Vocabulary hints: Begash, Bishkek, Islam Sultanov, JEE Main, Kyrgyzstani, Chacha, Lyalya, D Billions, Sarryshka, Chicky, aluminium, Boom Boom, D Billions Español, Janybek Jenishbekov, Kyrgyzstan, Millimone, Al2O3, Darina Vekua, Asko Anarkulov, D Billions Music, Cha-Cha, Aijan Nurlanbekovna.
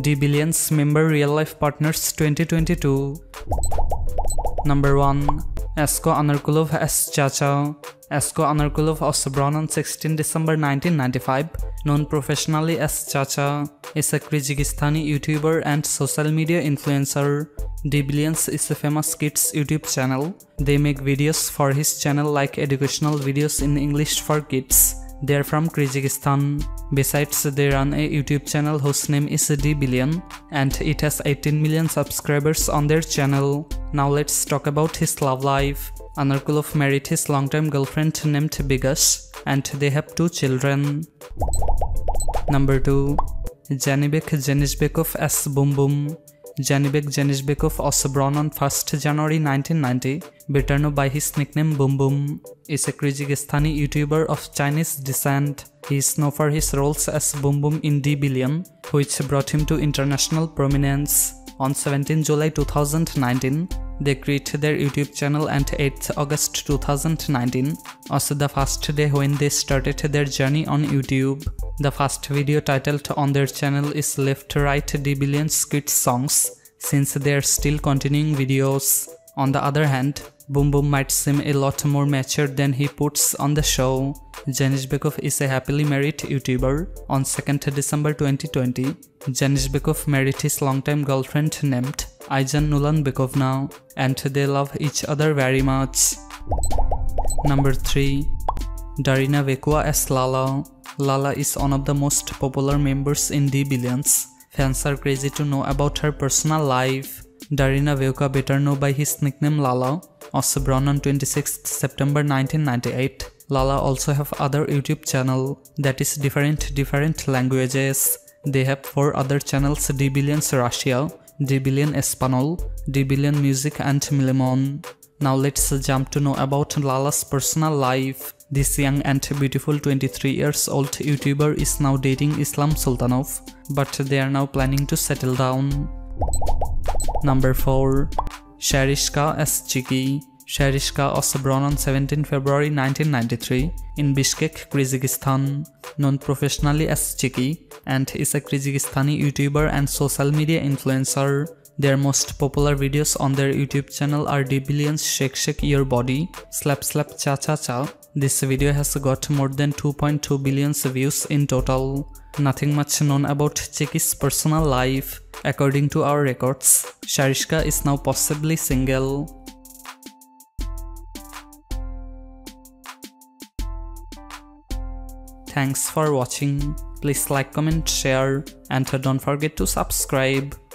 D Billions member real life partners 2022. Number 1. Asko Anarkulov as Chacha. Asko Anarkulov, also born on 16 December 1995, known professionally as Chacha, is a Kyrgyzstani YouTuber and social media influencer. D Billions is a famous kids YouTube channel. They make videos for his channel like educational videos in English for kids. They are from Kyrgyzstan. Besides, they run a YouTube channel whose name is D Billions and it has 18 million subscribers on their channel. Now let's talk about his love life. Anarkulov married his longtime girlfriend named Begash and they have 2 children. Number 2. Janybek Jenishbekov as Boom Boom. Janybek Jenishbekov, also born on 1st January 1990, better known by his nickname Boom Boom, is a Kyrgyzstani YouTuber of Chinese descent. He is known for his roles as Boom Boom in D Billions, which brought him to international prominence. On 17 July 2019, they created their YouTube channel and 8th August 2019, also the first day when they started their journey on YouTube. The first video titled on their channel is Left Right D Billions Kids Songs, since they are still continuing videos. On the other hand, Boom Boom might seem a lot more mature than he puts on the show. Janishbekov is a happily married YouTuber. On 2nd December 2020, Janishbekov married his longtime girlfriend named Aijan Nurlanbekovna, and they love each other very much. Number 3. Darina Vekua as Lyalya. Lyalya is one of the most popular members in D Billions. Fans are crazy to know about her personal life. Darina Vekua, better known by his nickname Lyalya, also born on 26 September 1998. Lyalya also have other YouTube channel that is different languages. They have 4 other channels: D Billions Russia, D Billions Español, D Billions Music and Millimone. Now let's jump to know about Lyalya's personal life. This young and beautiful 23 years old YouTuber is now dating Islam Sultanov, but they are now planning to settle down. Number 4. Sarryshka as Chicky. Sarryshka, also born on 17 February 1993 in Bishkek, Kyrgyzstan, known professionally as Chicky, and is a Kyrgyzstani YouTuber and social media influencer. Their most popular videos on their YouTube channel are D Billions Shake Shake Your Body, Slap Slap Cha Cha Cha. This video has got more than 2.2 billion views in total. Nothing much known about Chicky's personal life. According to our records, Sarryshka is now possibly single. Thanks for watching. Please like, comment, share, and don't forget to subscribe.